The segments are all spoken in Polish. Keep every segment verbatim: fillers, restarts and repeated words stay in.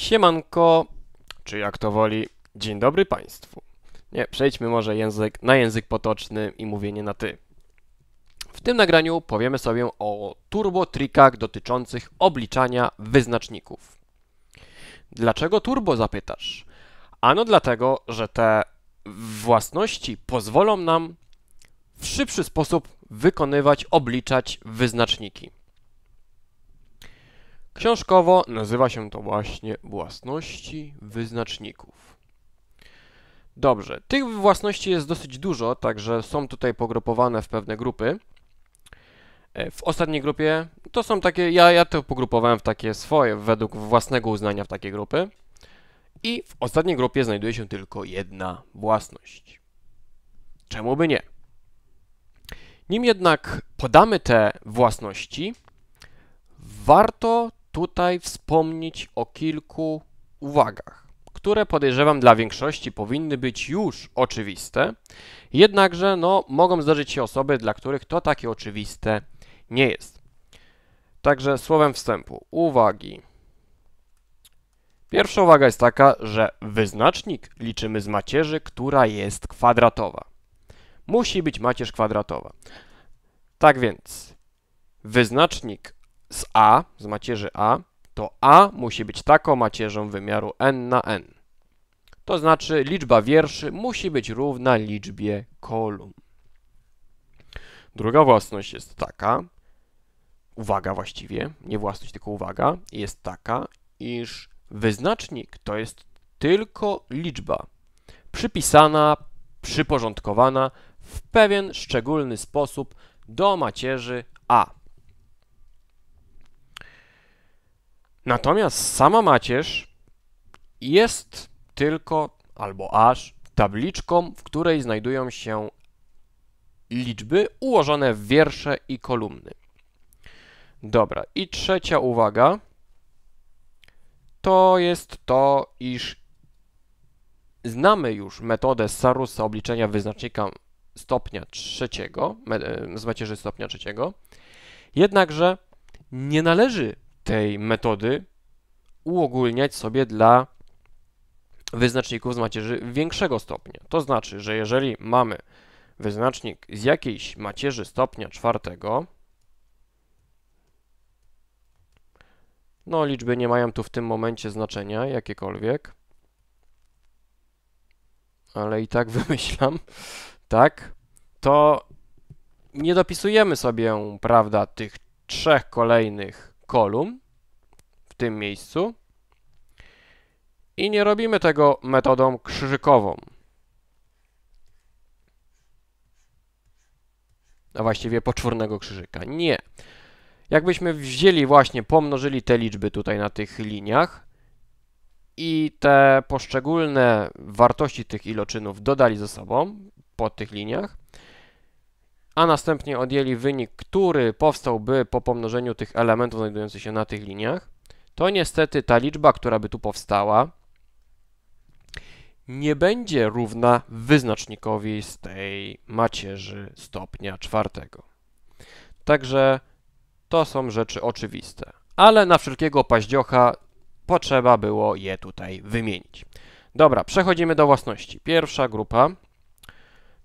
Siemanko, czy jak to woli, dzień dobry Państwu. Nie, przejdźmy może język, na język potoczny i mówienie na ty. W tym nagraniu powiemy sobie o turbo trikach dotyczących obliczania wyznaczników. Dlaczego turbo, zapytasz? Ano dlatego, że te własności pozwolą nam w szybszy sposób wykonywać, obliczać wyznaczniki. Książkowo nazywa się to właśnie własności wyznaczników. Dobrze, tych własności jest dosyć dużo, także są tutaj pogrupowane w pewne grupy. W ostatniej grupie to są takie, ja, ja to pogrupowałem w takie swoje, według własnego uznania w takie grupy. I w ostatniej grupie znajduje się tylko jedna własność. Czemu by nie? Nim jednak podamy te własności, warto tutaj wspomnieć o kilku uwagach, które podejrzewam dla większości powinny być już oczywiste, jednakże no, mogą zdarzyć się osoby, dla których to takie oczywiste nie jest. Także słowem wstępu, uwagi. Pierwsza uwaga jest taka, że wyznacznik liczymy z macierzy, która jest kwadratowa. Musi być macierz kwadratowa. Tak więc wyznacznik z A, z macierzy A, to A musi być taką macierzą wymiaru n na n. To znaczy liczba wierszy musi być równa liczbie kolumn. Druga własność jest taka, uwaga właściwie, nie własność, tylko uwaga, jest taka, iż wyznacznik to jest tylko liczba przypisana, przyporządkowana w pewien szczególny sposób do macierzy A. Natomiast sama macierz jest tylko, albo aż, tabliczką, w której znajdują się liczby ułożone w wiersze i kolumny. Dobra, i trzecia uwaga to jest to, iż znamy już metodę Sarusa obliczenia wyznacznika stopnia trzeciego, z macierzy stopnia trzeciego, jednakże nie należy tej metody uogólniać sobie dla wyznaczników z macierzy większego stopnia. To znaczy, że jeżeli mamy wyznacznik z jakiejś macierzy stopnia czwartego, no liczby nie mają tu w tym momencie znaczenia jakiekolwiek, ale i tak wymyślam, tak, to nie dopisujemy sobie, prawda, tych trzech kolejnych kolumn w tym miejscu i nie robimy tego metodą krzyżykową. A właściwie poczwórnego krzyżyka. Nie. Jakbyśmy wzięli właśnie, pomnożyli te liczby tutaj na tych liniach i te poszczególne wartości tych iloczynów dodali ze sobą po tych liniach, a następnie odjęli wynik, który powstałby po pomnożeniu tych elementów znajdujących się na tych liniach, to niestety ta liczba, która by tu powstała, nie będzie równa wyznacznikowi z tej macierzy stopnia czwartego. Także to są rzeczy oczywiste, ale na wszelkiego paździocha potrzeba było je tutaj wymienić. Dobra, przechodzimy do własności. Pierwsza grupa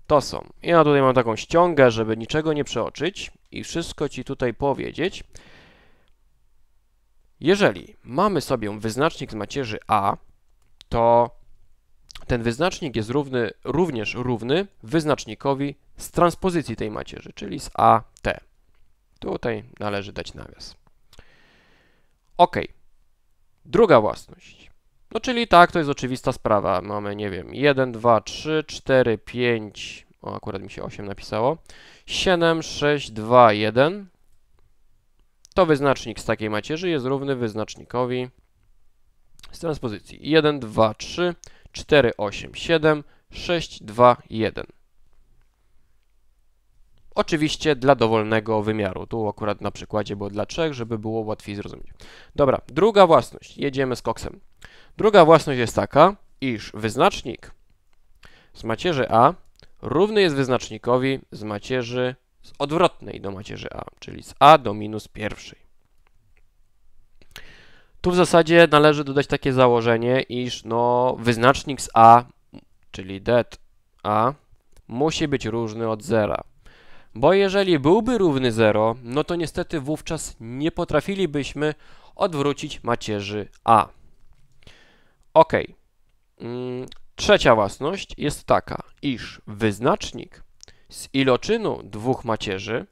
to są. Ja tutaj mam taką ściągę, żeby niczego nie przeoczyć i wszystko Ci tutaj powiedzieć. Jeżeli mamy sobie wyznacznik z macierzy A, to ten wyznacznik jest równy, również równy wyznacznikowi z transpozycji tej macierzy, czyli z A, T. Tutaj należy dać nawias. OK. Druga własność. No czyli tak, to jest oczywista sprawa. Mamy, nie wiem, jeden, dwa, trzy, cztery, pięć, o akurat mi się osiem napisało, siedem, sześć, dwa, jeden. To wyznacznik z takiej macierzy jest równy wyznacznikowi z transpozycji jeden, dwa, trzy, cztery, osiem, siedem, sześć, dwa, jeden. Oczywiście dla dowolnego wymiaru. Tu akurat na przykładzie było dla trzech, żeby było łatwiej zrozumieć. Dobra, druga własność. Jedziemy z koksem. Druga własność jest taka, iż wyznacznik z macierzy A równy jest wyznacznikowi z macierzy z odwrotnej do macierzy A, czyli z A do minus pierwszej. Tu w zasadzie należy dodać takie założenie, iż no, wyznacznik z A, czyli det A, musi być różny od zera. Bo jeżeli byłby równy zero, no to niestety wówczas nie potrafilibyśmy odwrócić macierzy A. Ok. Trzecia własność jest taka, iż wyznacznik z iloczynu dwóch macierzy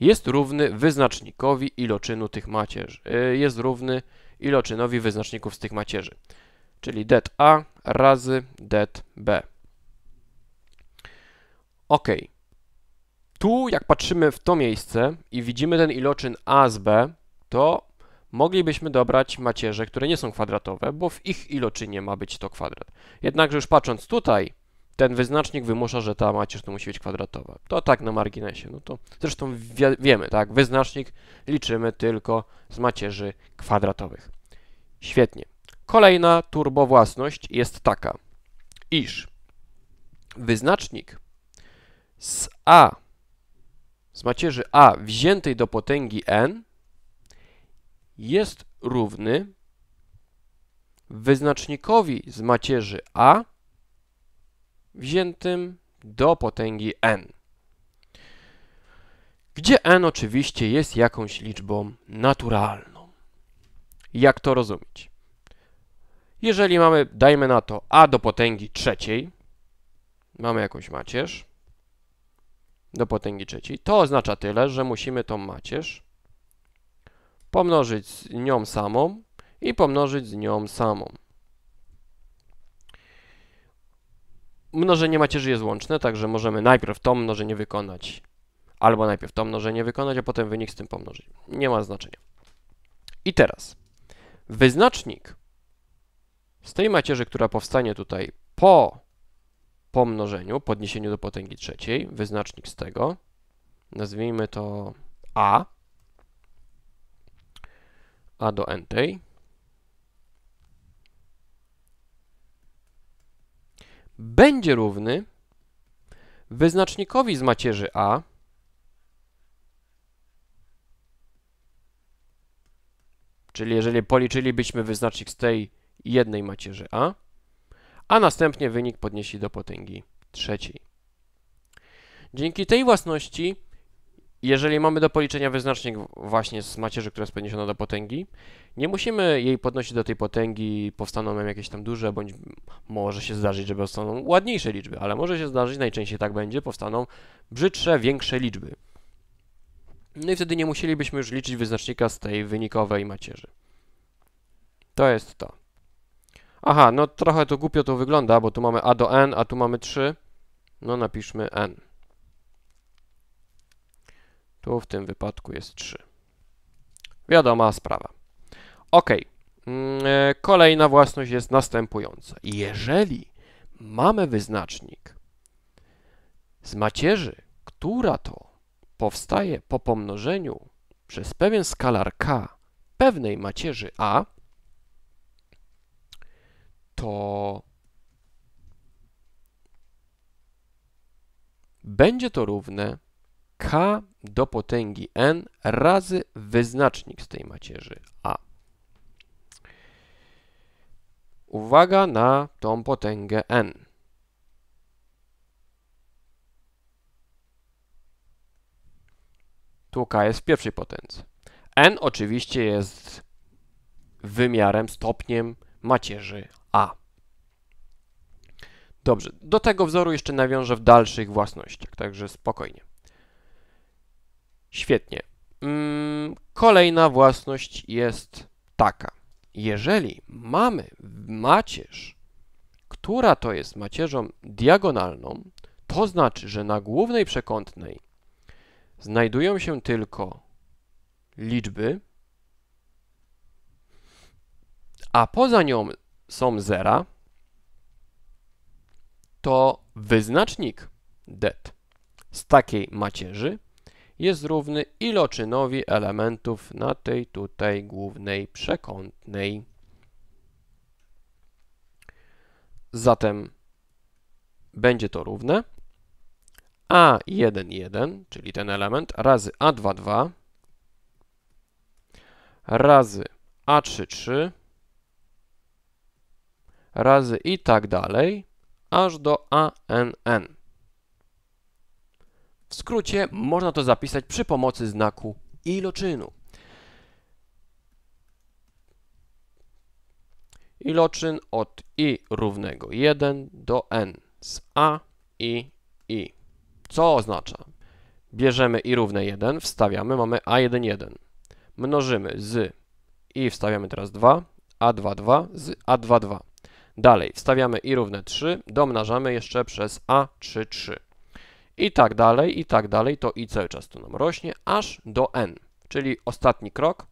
jest równy wyznacznikowi iloczynu tych macierzy. Jest równy iloczynowi wyznaczników z tych macierzy. Czyli det A razy det B. Ok. Tu jak patrzymy w to miejsce i widzimy ten iloczyn A z B, to moglibyśmy dobrać macierze, które nie są kwadratowe, bo w ich iloczynie ma być to kwadrat. Jednakże już patrząc tutaj, ten wyznacznik wymusza, że ta macierz tu musi być kwadratowa. To tak na marginesie. No to zresztą wie, wiemy, tak? Wyznacznik liczymy tylko z macierzy kwadratowych. Świetnie. Kolejna turbowłasność jest taka, iż wyznacznik z A, z macierzy A wziętej do potęgi n jest równy wyznacznikowi z macierzy A wziętym do potęgi n, gdzie n oczywiście jest jakąś liczbą naturalną. Jak to rozumieć? Jeżeli mamy, dajmy na to, a do potęgi trzeciej, mamy jakąś macierz do potęgi trzeciej, to oznacza tyle, że musimy tą macierz pomnożyć z nią samą i pomnożyć z nią samą. Mnożenie macierzy jest łączne, także możemy najpierw to mnożenie wykonać, albo najpierw to mnożenie wykonać, a potem wynik z tym pomnożyć. Nie ma znaczenia. I teraz wyznacznik z tej macierzy, która powstanie tutaj po pomnożeniu, podniesieniu do potęgi trzeciej, wyznacznik z tego, nazwijmy to A, A do n tej, będzie równy wyznacznikowi z macierzy A czyli jeżeli policzylibyśmy wyznacznik z tej jednej macierzy A, a następnie wynik podnieśli do potęgi trzeciej. Dzięki tej własności, jeżeli mamy do policzenia wyznacznik właśnie z macierzy, która jest podniesiona do potęgi, nie musimy jej podnosić do tej potęgi, powstaną nam jakieś tam duże, bądź może się zdarzyć, że powstaną ładniejsze liczby, ale może się zdarzyć, najczęściej tak będzie, powstaną brzydsze, większe liczby. No i wtedy nie musielibyśmy już liczyć wyznacznika z tej wynikowej macierzy. To jest to. Aha, no trochę to głupio to wygląda, bo tu mamy a do n, a tu mamy trzy. No napiszmy n. Tu w tym wypadku jest trzy. Wiadoma sprawa. Ok. Kolejna własność jest następująca. Jeżeli mamy wyznacznik z macierzy, która to powstaje po pomnożeniu przez pewien skalar k pewnej macierzy a, to będzie to równe k do potęgi n razy wyznacznik z tej macierzy a. Uwaga na tą potęgę n. Tu k jest w pierwszej potędze. n oczywiście jest wymiarem, stopniem macierzy a. Dobrze, do tego wzoru jeszcze nawiążę w dalszych własnościach, także spokojnie. Świetnie. Kolejna własność jest taka. Jeżeli mamy macierz, która to jest macierzą diagonalną, to znaczy, że na głównej przekątnej znajdują się tylko liczby, a poza nią są zera, to wyznacznik det z takiej macierzy jest równy iloczynowi elementów na tej tutaj głównej przekątnej. Zatem będzie to równe a jeden jeden, czyli ten element, razy a dwa dwa, razy a trzydzieści trzy, razy i tak dalej, aż do a n n. W skrócie można to zapisać przy pomocy znaku iloczynu. Iloczyn od i równego jeden do n z a i i. Co oznacza? Bierzemy i równe jeden, wstawiamy, mamy a jeden jeden. Mnożymy z i, wstawiamy teraz dwa, a dwa dwa z a dwa dwa. Dalej wstawiamy i równe trzy, domnażamy jeszcze przez a trzydzieści trzy. I tak dalej, i tak dalej, to i cały czas to nam rośnie, aż do n. Czyli ostatni krok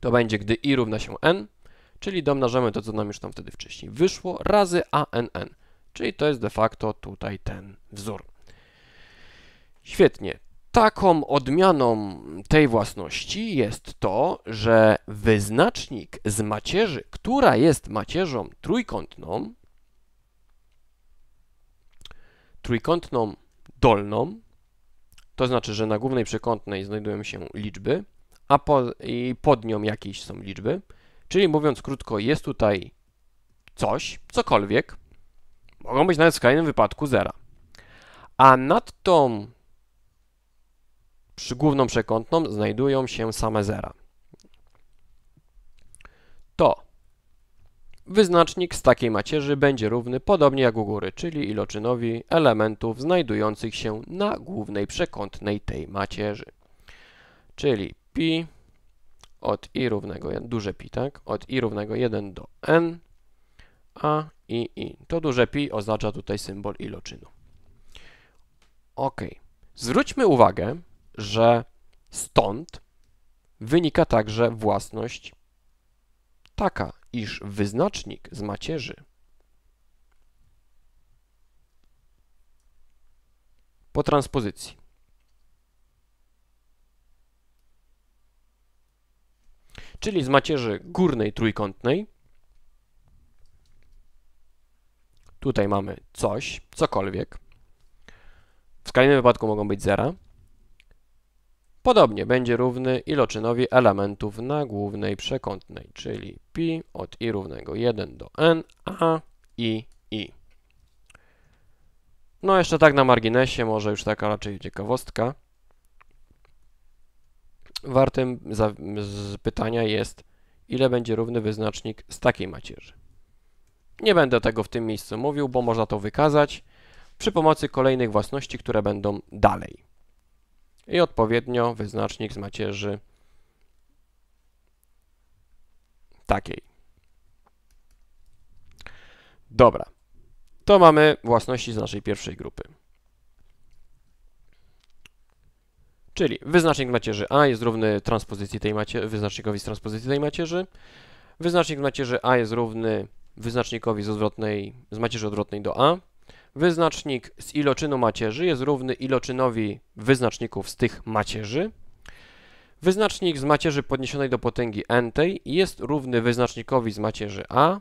to będzie, gdy i równa się n, czyli domnażamy to, co nam już tam wtedy wcześniej wyszło, razy a n n. Czyli to jest de facto tutaj ten wzór. Świetnie. Taką odmianą tej własności jest to, że wyznacznik z macierzy, która jest macierzą trójkątną, trójkątną dolną, to znaczy, że na głównej przekątnej znajdują się liczby, a po, i pod nią jakieś są liczby, czyli mówiąc krótko, jest tutaj coś, cokolwiek, mogą być nawet w skrajnym wypadku zera, a nad tą przy główną przekątną znajdują się same zera. To wyznacznik z takiej macierzy będzie równy, podobnie jak u góry, czyli iloczynowi elementów znajdujących się na głównej przekątnej tej macierzy. Czyli pi od i równego jeden, duże pi, tak? Od i równego jeden do n, a i i. To duże pi oznacza tutaj symbol iloczynu. Ok. Zwróćmy uwagę, że stąd wynika także własność taka, iż wyznacznik z macierzy po transpozycji czyli z macierzy górnej trójkątnej tutaj mamy coś, cokolwiek, w skrajnym wypadku mogą być zera, podobnie będzie równy iloczynowi elementów na głównej przekątnej, czyli pi od i równego jeden do n, a, i, i. No jeszcze tak na marginesie, może już taka raczej ciekawostka. Wartym pytania jest, ile będzie równy wyznacznik z takiej macierzy. Nie będę tego w tym miejscu mówił, bo można to wykazać przy pomocy kolejnych własności, które będą dalej. I odpowiednio wyznacznik z macierzy takiej. Dobra, to mamy własności z naszej pierwszej grupy. Czyli wyznacznik macierzy A jest równy transpozycji tej macierzy, wyznacznikowi z transpozycji tej macierzy. Wyznacznik macierzy A jest równy wyznacznikowi z, odwrotnej, z macierzy odwrotnej do A. Wyznacznik z iloczynu macierzy jest równy iloczynowi wyznaczników z tych macierzy. Wyznacznik z macierzy podniesionej do potęgi n tej jest równy wyznacznikowi z macierzy A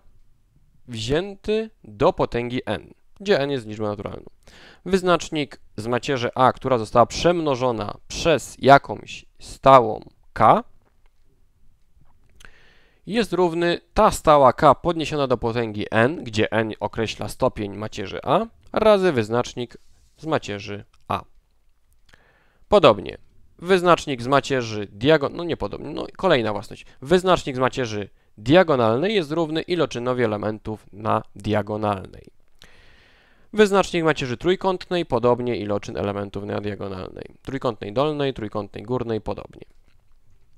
wzięty do potęgi n, gdzie n jest liczbą naturalną. Wyznacznik z macierzy A, która została przemnożona przez jakąś stałą k, jest równy ta stała k podniesiona do potęgi n, gdzie n określa stopień macierzy A, razy wyznacznik z macierzy A. Podobnie, wyznacznik z macierzy diagonalnej, no nie podobnie, no kolejna własność. Wyznacznik z macierzy diagonalnej jest równy iloczynowi elementów na diagonalnej. Wyznacznik macierzy trójkątnej, podobnie iloczyn elementów na diagonalnej. Trójkątnej dolnej, trójkątnej górnej, podobnie.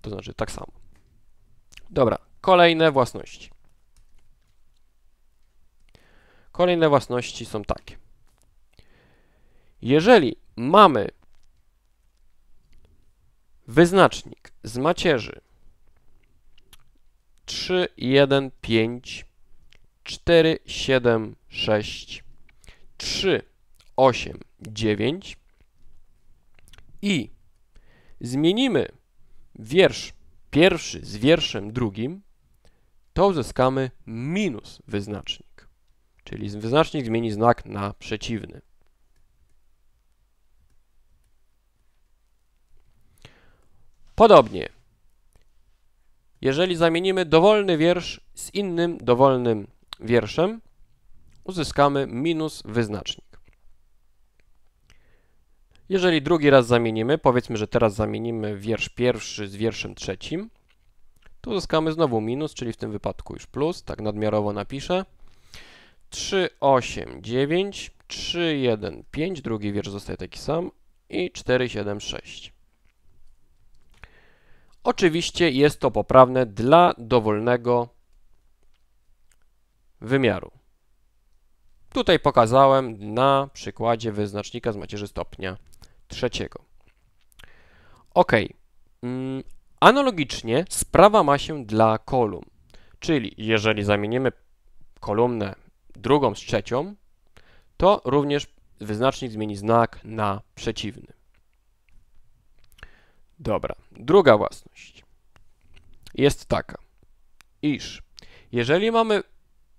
To znaczy tak samo. Dobra, kolejne własności. Kolejne własności są takie. Jeżeli mamy wyznacznik z macierzy trzy, jeden, pięć, cztery, siedem, sześć, trzy, osiem, dziewięć i zmienimy wiersz pierwszy z wierszem drugim, to uzyskamy minus wyznacznik, czyli wyznacznik zmieni znak na przeciwny. Podobnie jeżeli zamienimy dowolny wiersz z innym dowolnym wierszem, uzyskamy minus wyznacznik. Jeżeli drugi raz zamienimy, powiedzmy, że teraz zamienimy wiersz pierwszy z wierszem trzecim, to uzyskamy znowu minus, czyli w tym wypadku już plus, tak nadmiarowo napiszę. trzy, osiem, dziewięć, trzy, jeden, pięć, drugi wiersz zostaje taki sam i cztery, siedem, sześć. Oczywiście jest to poprawne dla dowolnego wymiaru. Tutaj pokazałem na przykładzie wyznacznika z macierzy stopnia trzeciego. Ok. Analogicznie sprawa ma się dla kolumn. Czyli jeżeli zamienimy kolumnę drugą z trzecią, to również wyznacznik zmieni znak na przeciwny. Dobra. Druga własność jest taka, iż jeżeli mamy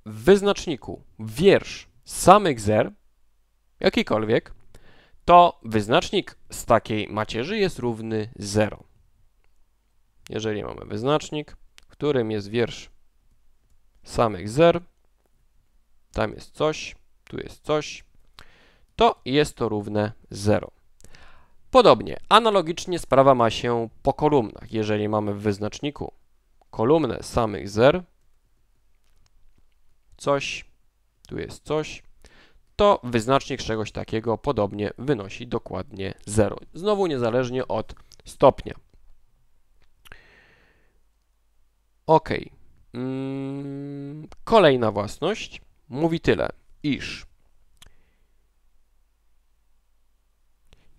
w wyznaczniku wiersz samych zer, jakikolwiek, to wyznacznik z takiej macierzy jest równy zero. Jeżeli mamy wyznacznik, w którym jest wiersz samych zer, tam jest coś, tu jest coś, to jest to równe zero. Podobnie, analogicznie sprawa ma się po kolumnach. Jeżeli mamy w wyznaczniku kolumnę samych zer, coś, tu jest coś, to wyznacznik czegoś takiego podobnie wynosi dokładnie zero. Znowu niezależnie od stopnia. Ok. Mm, kolejna własność mówi tyle, iż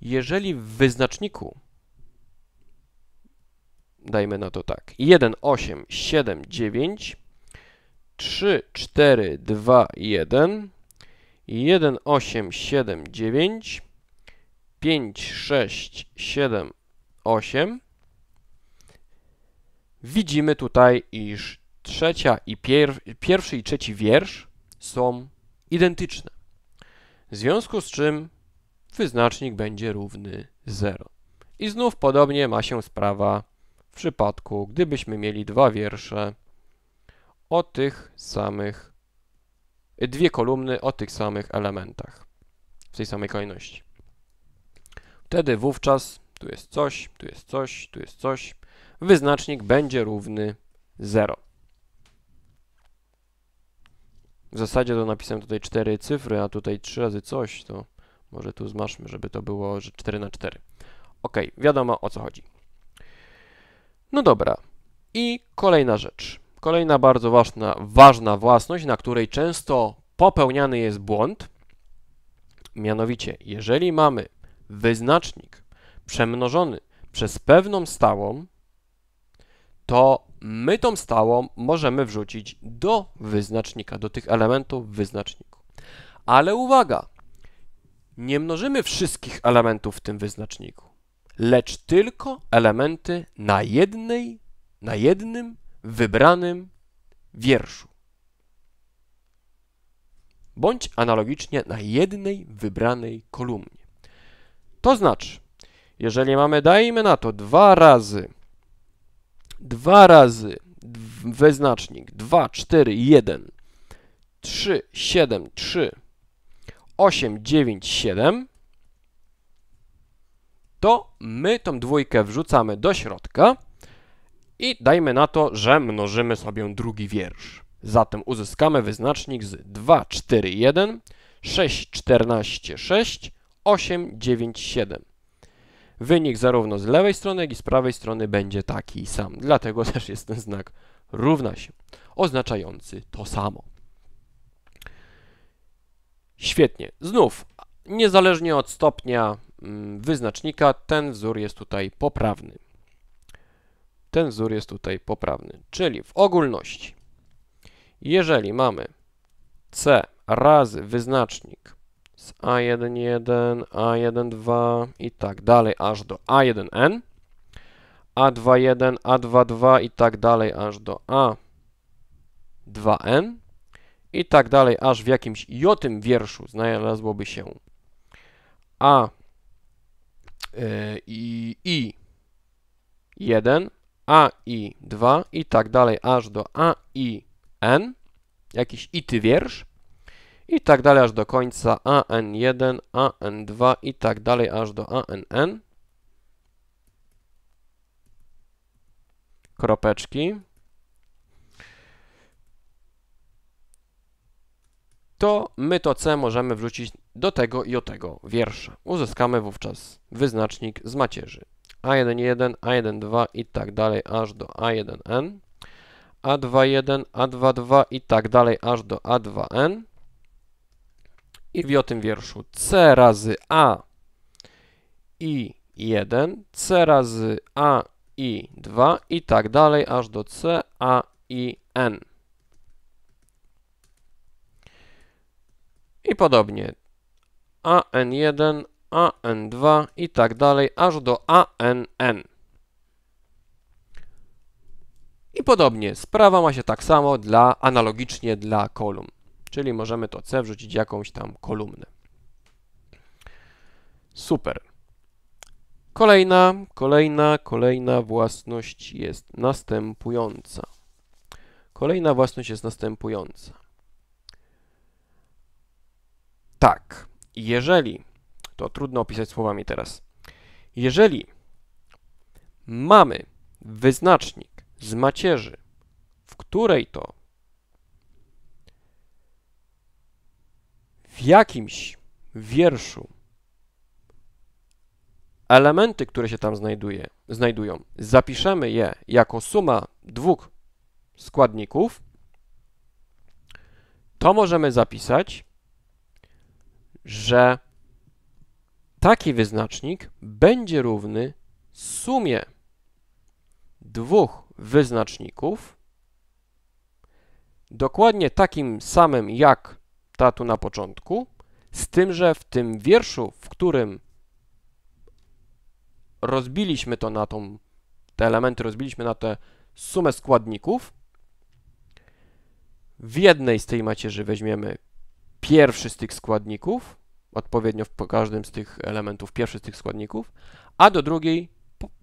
jeżeli w wyznaczniku, dajmy na to tak, jeden, osiem, siedem, dziewięć, trzy, cztery, dwa, jeden, jeden, osiem, siedem, dziewięć, pięć, sześć, siedem, osiem. Widzimy tutaj, iż trzecia i pier... pierwszy i trzeci wiersz są identyczne. W związku z czym wyznacznik będzie równy zero. I znów podobnie ma się sprawa w przypadku, gdybyśmy mieli dwa wiersze o tych samych, dwie kolumny o tych samych elementach w tej samej kolejności. Wtedy wówczas tu jest coś, tu jest coś, tu jest coś. Wyznacznik będzie równy zero. W zasadzie to napisałem tutaj cztery cyfry, a tutaj trzy razy coś, to może tu zmaszmy, żeby to było że cztery na cztery. Ok, wiadomo o co chodzi. No dobra. I kolejna rzecz. Kolejna bardzo ważna, ważna własność, na której często popełniany jest błąd. Mianowicie, jeżeli mamy wyznacznik przemnożony przez pewną stałą, to my tą stałą możemy wrzucić do wyznacznika, do tych elementów w wyznaczniku. Ale uwaga, nie mnożymy wszystkich elementów w tym wyznaczniku, lecz tylko elementy na jednej, na jednym wybranym wierszu. Bądź analogicznie na jednej wybranej kolumnie. To znaczy, jeżeli mamy, dajmy na to, dwa razy, dwa razy wyznacznik dwa, cztery, jeden, trzy, siedem, trzy, osiem, dziewięć, siedem, to my tą dwójkę wrzucamy do środka i dajmy na to, że mnożymy sobie drugi wiersz. Zatem uzyskamy wyznacznik z dwa, cztery, jeden, sześć, czternaście, sześć, osiem, dziewięć, siedem. Wynik zarówno z lewej strony, jak i z prawej strony będzie taki sam. Dlatego też jest ten znak równa się, oznaczający to samo. Świetnie. Znów, niezależnie od stopnia wyznacznika, ten wzór jest tutaj poprawny. Ten wzór jest tutaj poprawny. Czyli w ogólności, jeżeli mamy C razy wyznacznik z A jeden jeden, A jeden dwa i tak dalej, aż do A jeden N, A dwa jeden, A dwa dwa i tak dalej, aż do A dwa N i tak dalej, aż w jakimś jotym wierszu znalazłoby się A i jeden, a i dwa i tak dalej, aż do a i n, jakiś ity wiersz, i tak dalej, aż do końca a n jeden, a n dwa i tak dalej, aż do a n n, kropeczki. To my to C możemy wrzucić do tego i do tego wiersza. Uzyskamy wówczas wyznacznik z macierzy. a jeden jeden, a jeden dwa i tak dalej, aż do a jeden n, a dwa jeden, a dwa dwa i tak dalej, aż do a dwa n. I w tym wierszu C razy A i jeden, C razy A i dwa i tak dalej, aż do C, A i N. I podobnie a n jeden, a n dwa i tak dalej, aż do a n n. I podobnie sprawa ma się tak samo dla, analogicznie dla kolumn, czyli możemy to C wrzucić jakąś tam kolumnę. Super. Kolejna, kolejna, kolejna własność jest następująca. Kolejna własność jest następująca. Tak, jeżeli, to trudno opisać słowami teraz, jeżeli mamy wyznacznik z macierzy, w której to w jakimś wierszu elementy, które się tam znajduje, znajdują, zapiszemy je jako suma dwóch składników, to możemy zapisać, że taki wyznacznik będzie równy sumie dwóch wyznaczników dokładnie takim samym jak ta tu na początku, z tym, że w tym wierszu, w którym rozbiliśmy to na tą, te elementy rozbiliśmy na tę sumę składników, w jednej z tej macierzy weźmiemy pierwszy z tych składników, odpowiednio po każdym z tych elementów pierwszy z tych składników, a do drugiej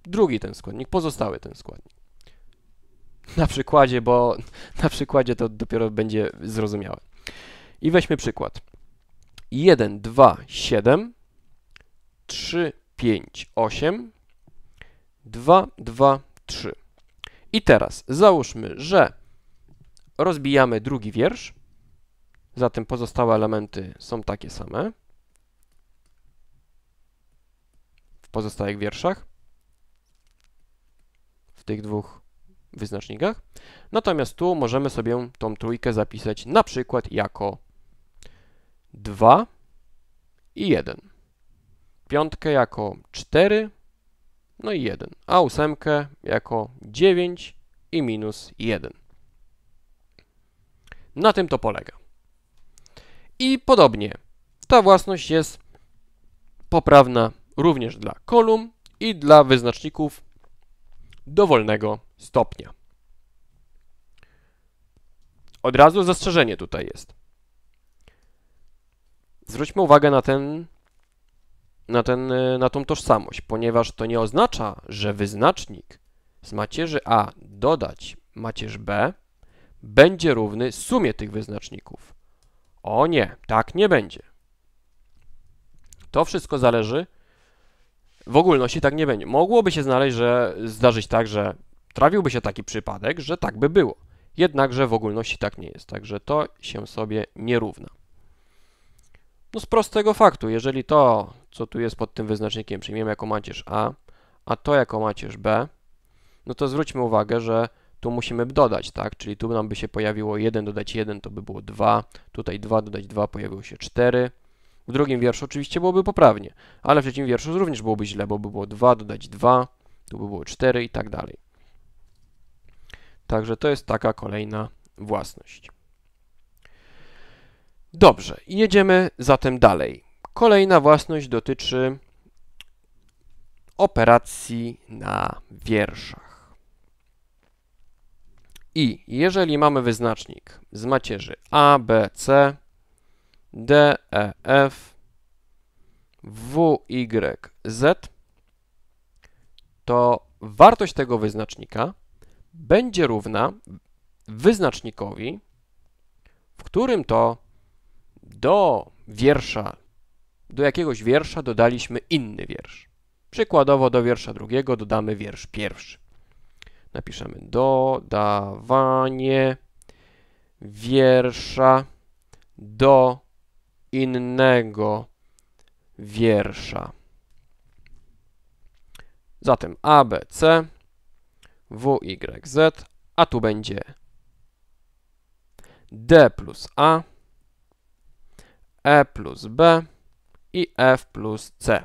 drugi ten składnik, pozostały ten składnik. Na przykładzie, bo na przykładzie to dopiero będzie zrozumiałe. I weźmy przykład. jeden, dwa, siedem, trzy, pięć, osiem, dwa, dwa, trzy. I teraz załóżmy, że rozbijamy drugi wiersz, zatem pozostałe elementy są takie same w pozostałych wierszach, w tych dwóch wyznacznikach. Natomiast tu możemy sobie tą trójkę zapisać na przykład jako dwa i jeden. Piątkę jako cztery, no i jeden. A ósemkę jako dziewięć i minus jeden. Na tym to polega. I podobnie, ta własność jest poprawna również dla kolumn i dla wyznaczników dowolnego stopnia. Od razu zastrzeżenie tutaj jest. Zwróćmy uwagę na ten, na ten, na tą tożsamość, ponieważ to nie oznacza, że wyznacznik z macierzy A dodać macierz B będzie równy sumie tych wyznaczników. O nie, tak nie będzie. To wszystko zależy, w ogólności tak nie będzie. Mogłoby się znaleźć, że zdarzyć tak, że trafiłby się taki przypadek, że tak by było. Jednakże w ogólności tak nie jest, także to się sobie nie równa. No z prostego faktu, jeżeli to, co tu jest pod tym wyznacznikiem, przyjmiemy jako macierz A, a to jako macierz B, no to zwróćmy uwagę, że tu musimy dodać, tak? Czyli tu nam by się pojawiło jeden dodać jeden, to by było dwa, tutaj dwa dodać dwa, pojawiło się cztery. W drugim wierszu oczywiście byłoby poprawnie, ale w trzecim wierszu również byłoby źle, bo by było dwa dodać dwa, tu by było cztery i tak dalej. Także to jest taka kolejna własność. Dobrze, jedziemy zatem dalej. Kolejna własność dotyczy operacji na wierszach. I jeżeli mamy wyznacznik z macierzy A, B, C, D, E, F, W, Y, Z, to wartość tego wyznacznika będzie równa wyznacznikowi, w którym to do wiersza, do jakiegoś wiersza dodaliśmy inny wiersz. Przykładowo do wiersza drugiego dodamy wiersz pierwszy. Napiszemy dodawanie wiersza do innego wiersza. Zatem A, B, C, W, Y, Z, a tu będzie D plus A, E plus B i F plus C.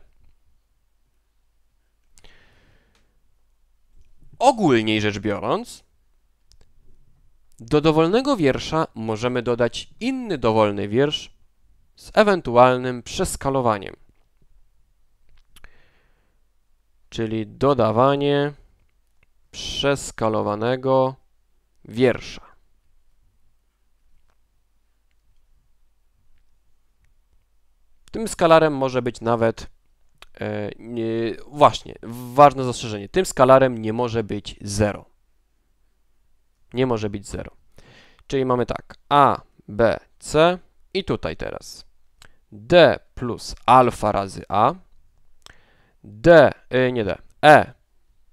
Ogólniej rzecz biorąc, do dowolnego wiersza możemy dodać inny dowolny wiersz z ewentualnym przeskalowaniem. Czyli dodawanie przeskalowanego wiersza. Tym skalarem może być nawet, e, nie, właśnie, ważne zastrzeżenie, tym skalarem nie może być zero. Nie może być zero. Czyli mamy tak, A, B, C i tutaj teraz D plus alfa razy A, D, e, nie D, E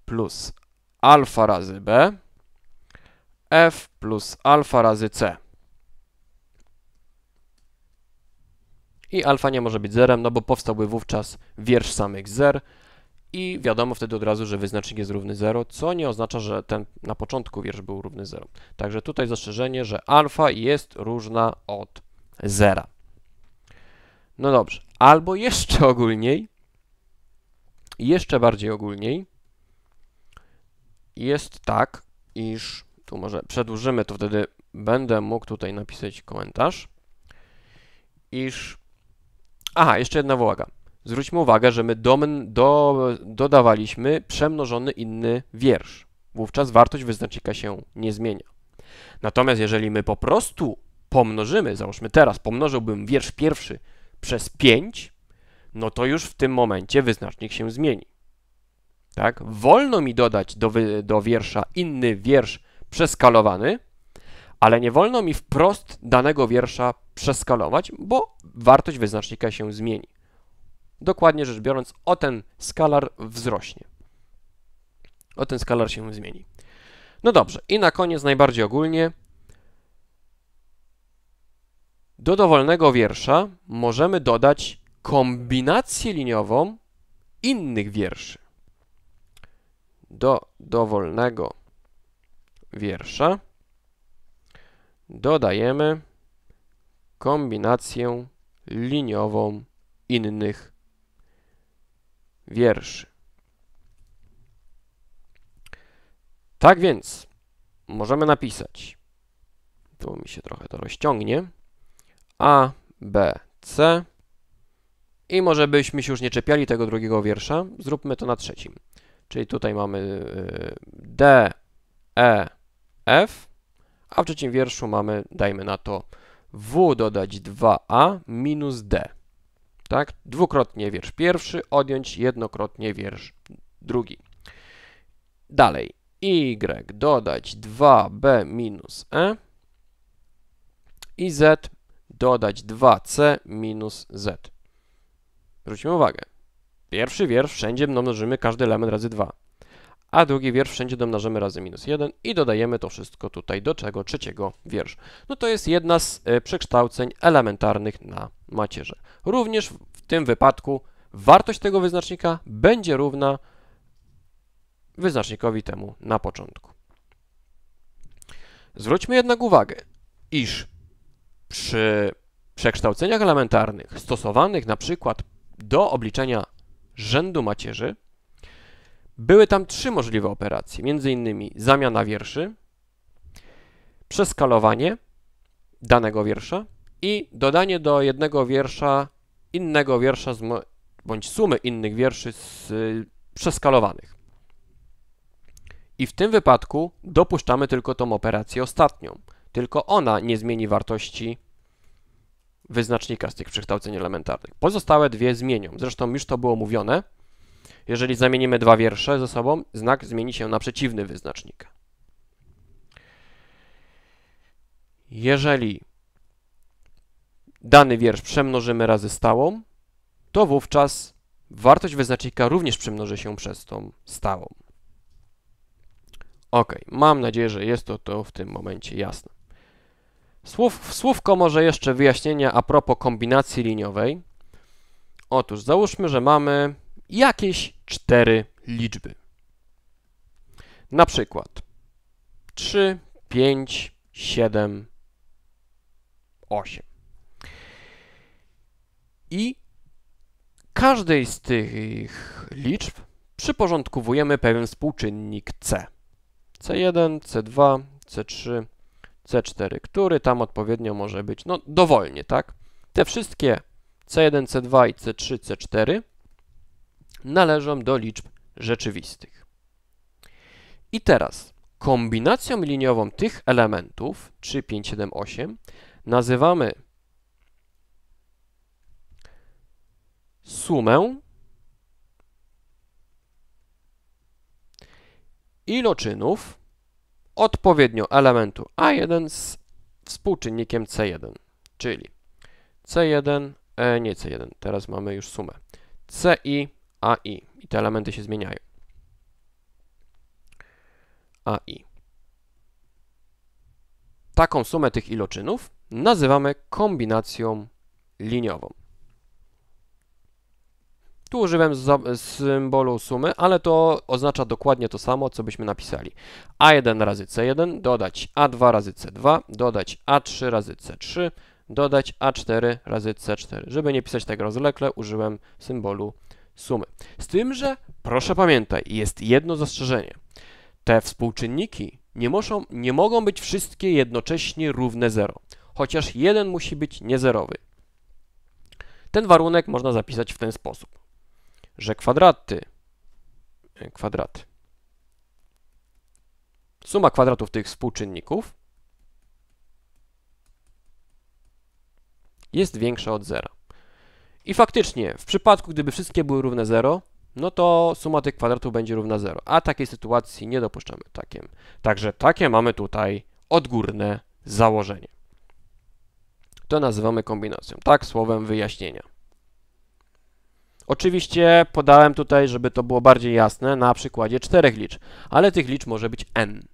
plus alfa razy B, F plus alfa razy C. I alfa nie może być zerem, no bo powstałby wówczas wiersz samych zer i wiadomo wtedy od razu, że wyznacznik jest równy zero, co nie oznacza, że ten na początku wiersz był równy zero. Także tutaj zastrzeżenie, że alfa jest różna od zera. No dobrze, albo jeszcze ogólniej, jeszcze bardziej ogólniej jest tak, iż, tu może przedłużymy, to wtedy będę mógł tutaj napisać komentarz, iż... Aha, jeszcze jedna uwaga. Zwróćmy uwagę, że my do, do, dodawaliśmy przemnożony inny wiersz. Wówczas wartość wyznacznika się nie zmienia. Natomiast jeżeli my po prostu pomnożymy, załóżmy teraz, pomnożyłbym wiersz pierwszy przez pięć, no to już w tym momencie wyznacznik się zmieni. Tak? Wolno mi dodać do, do wiersza inny wiersz przeskalowany, ale nie wolno mi wprost danego wiersza przeskalować, bo wartość wyznacznika się zmieni. Dokładnie rzecz biorąc, o ten skalar wzrośnie. O ten skalar się zmieni. No dobrze, i na koniec najbardziej ogólnie. Do dowolnego wiersza możemy dodać kombinację liniową innych wierszy. Do dowolnego wiersza dodajemy kombinację liniową innych wierszy. Tak więc możemy napisać, tu mi się trochę to rozciągnie, A, B, C i może byśmy się już nie czepiali tego drugiego wiersza, zróbmy to na trzecim. Czyli tutaj mamy D, E, F, a w trzecim wierszu mamy, dajmy na to, W dodać dwa a minus D. Tak? Dwukrotnie wiersz pierwszy, odjąć jednokrotnie wiersz drugi. Dalej, Y dodać dwa b minus E i Z dodać dwa c minus Z. Zwróćmy uwagę, pierwszy wiersz wszędzie mnożymy każdy element razy dwa, a drugi wiersz wszędzie domnażamy razy minus jeden i dodajemy to wszystko tutaj do czego trzeciego wiersza. No to jest jedna z y, przekształceń elementarnych na macierze. Również w tym wypadku wartość tego wyznacznika będzie równa wyznacznikowi temu na początku. Zwróćmy jednak uwagę, iż przy przekształceniach elementarnych stosowanych na przykład do obliczenia rzędu macierzy były tam trzy możliwe operacje, między innymi zamiana wierszy, przeskalowanie danego wiersza i dodanie do jednego wiersza innego wiersza z, bądź sumy innych wierszy z, y, przeskalowanych. I w tym wypadku dopuszczamy tylko tą operację ostatnią, tylko ona nie zmieni wartości wyznacznika z tych przekształceń elementarnych. Pozostałe dwie zmienią, zresztą już to było mówione, Jeżeli zamienimy dwa wiersze ze sobą, znak zmieni się na przeciwny wyznacznik. Jeżeli dany wiersz przemnożymy razy stałą, to wówczas wartość wyznacznika również przemnoży się przez tą stałą. Ok, mam nadzieję, że jest to, to w tym momencie jasne. Słów, słówko może jeszcze wyjaśnienia a propos kombinacji liniowej. Otóż załóżmy, że mamy jakieś cztery liczby. Na przykład trzy, pięć, siedem, osiem. I każdej z tych liczb przyporządkowujemy pewien współczynnik C. C jeden, C dwa, C trzy, C cztery, który tam odpowiednio może być, no dowolnie, tak? Te wszystkie C jeden, C dwa i C trzy, C cztery należą do liczb rzeczywistych. I teraz kombinacją liniową tych elementów trzy, pięć, siedem, osiem nazywamy sumę iloczynów odpowiednio elementu A jeden z współczynnikiem C jeden, czyli C jeden, e, nie C jeden, teraz mamy już sumę C i, A i i te elementy się zmieniają. A i. Taką sumę tych iloczynów nazywamy kombinacją liniową. Tu używam symbolu sumy, ale to oznacza dokładnie to samo, co byśmy napisali. A jeden razy C jeden, dodać A dwa razy C dwa, dodać A trzy razy C trzy, dodać A cztery razy C cztery. Żeby nie pisać tego rozlekle, użyłem symbolu sumy. Z tym, że proszę pamiętaj, jest jedno zastrzeżenie. Te współczynniki nie, muszą, nie mogą być wszystkie jednocześnie równe zero, chociaż jeden musi być niezerowy. Ten warunek można zapisać w ten sposób, że kwadraty, kwadraty, suma kwadratów tych współczynników jest większa od zera. I faktycznie, w przypadku, gdyby wszystkie były równe zero, no to suma tych kwadratów będzie równa zero, a takiej sytuacji nie dopuszczamy. Takim. Także takie mamy tutaj odgórne założenie. To nazywamy kombinacją, tak, słowem wyjaśnienia. Oczywiście podałem tutaj, żeby to było bardziej jasne, na przykładzie czterech liczb, ale tych liczb może być n.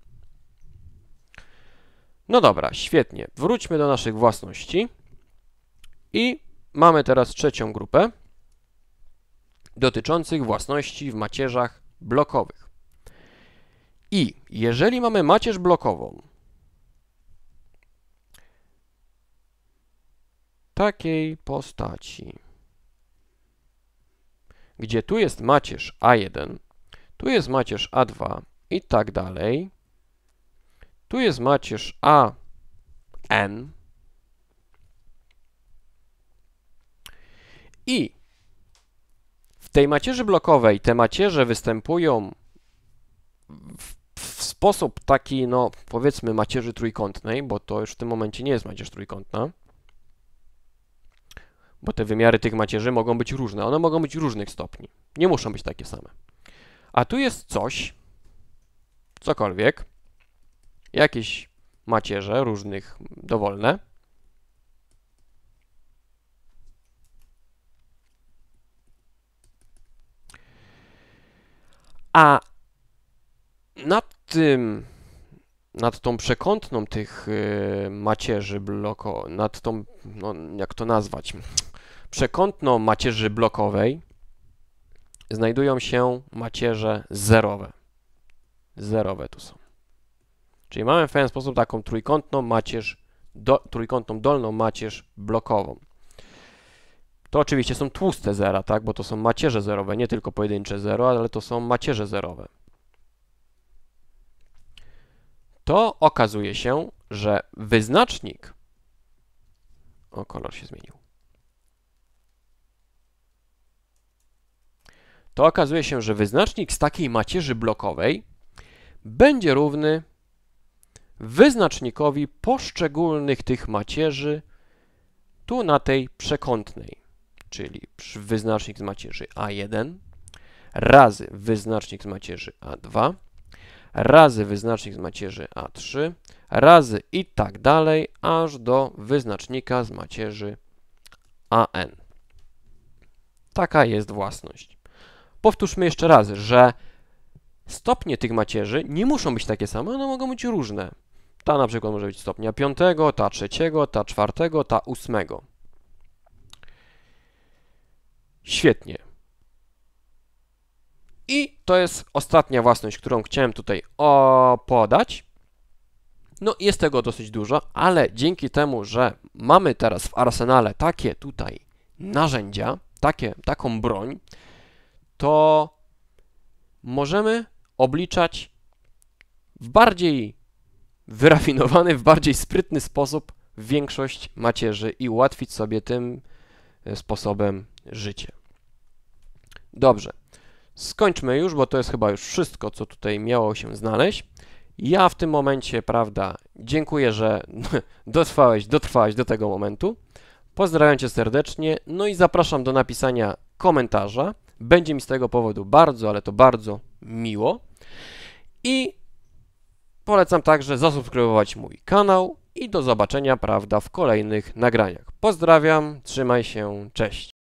No dobra, świetnie. Wróćmy do naszych własności. I mamy teraz trzecią grupę dotyczących własności w macierzach blokowych. I jeżeli mamy macierz blokową takiej postaci, gdzie tu jest macierz A jeden, tu jest macierz A dwa i tak dalej, tu jest macierz A n i w tej macierzy blokowej te macierze występują w, w sposób taki, no powiedzmy macierzy trójkątnej, bo to już w tym momencie nie jest macierz trójkątna, bo te wymiary tych macierzy mogą być różne. One mogą być różnych stopni. Nie muszą być takie same. A tu jest coś, cokolwiek, jakieś macierze różnych, dowolne, a nad tym, nad tą przekątną tych macierzy bloko, nad tą, no, jak to nazwać, przekątną macierzy blokowej znajdują się macierze zerowe. Zerowe tu są. Czyli mamy w pewien sposób taką trójkątną macierz, do, trójkątną dolną macierz blokową. To oczywiście są tłuste zera, tak, bo to są macierze zerowe, nie tylko pojedyncze zero, ale to są macierze zerowe. To okazuje się, że wyznacznik, o, kolor się zmienił. To okazuje się, że wyznacznik z takiej macierzy blokowej będzie równy wyznacznikowi poszczególnych tych macierzy tu na tej przekątnej, czyli wyznacznik z macierzy A jeden razy wyznacznik z macierzy A dwa, razy wyznacznik z macierzy A trzy, razy i tak dalej, aż do wyznacznika z macierzy A N. Taka jest własność. Powtórzmy jeszcze raz, że stopnie tych macierzy nie muszą być takie same, one mogą być różne. Ta na przykład może być stopnia piątego, ta trzeciego, ta czwartego, ta ósmego. Świetnie. I to jest ostatnia własność, którą chciałem tutaj podać. No jest tego dosyć dużo, ale dzięki temu, że mamy teraz w arsenale takie tutaj narzędzia, takie, taką broń, to możemy obliczać w bardziej wyrafinowany, w bardziej sprytny sposób większość macierzy i ułatwić sobie tym sposobem życie. Dobrze, skończmy już, bo to jest chyba już wszystko, co tutaj miało się znaleźć. Ja w tym momencie, prawda, dziękuję, że dotrwałeś, dotrwałeś do tego momentu. Pozdrawiam Cię serdecznie, no i zapraszam do napisania komentarza. Będzie mi z tego powodu bardzo, ale to bardzo miło. I polecam także zasubskrybować mój kanał i do zobaczenia, prawda, w kolejnych nagraniach. Pozdrawiam, trzymaj się, cześć.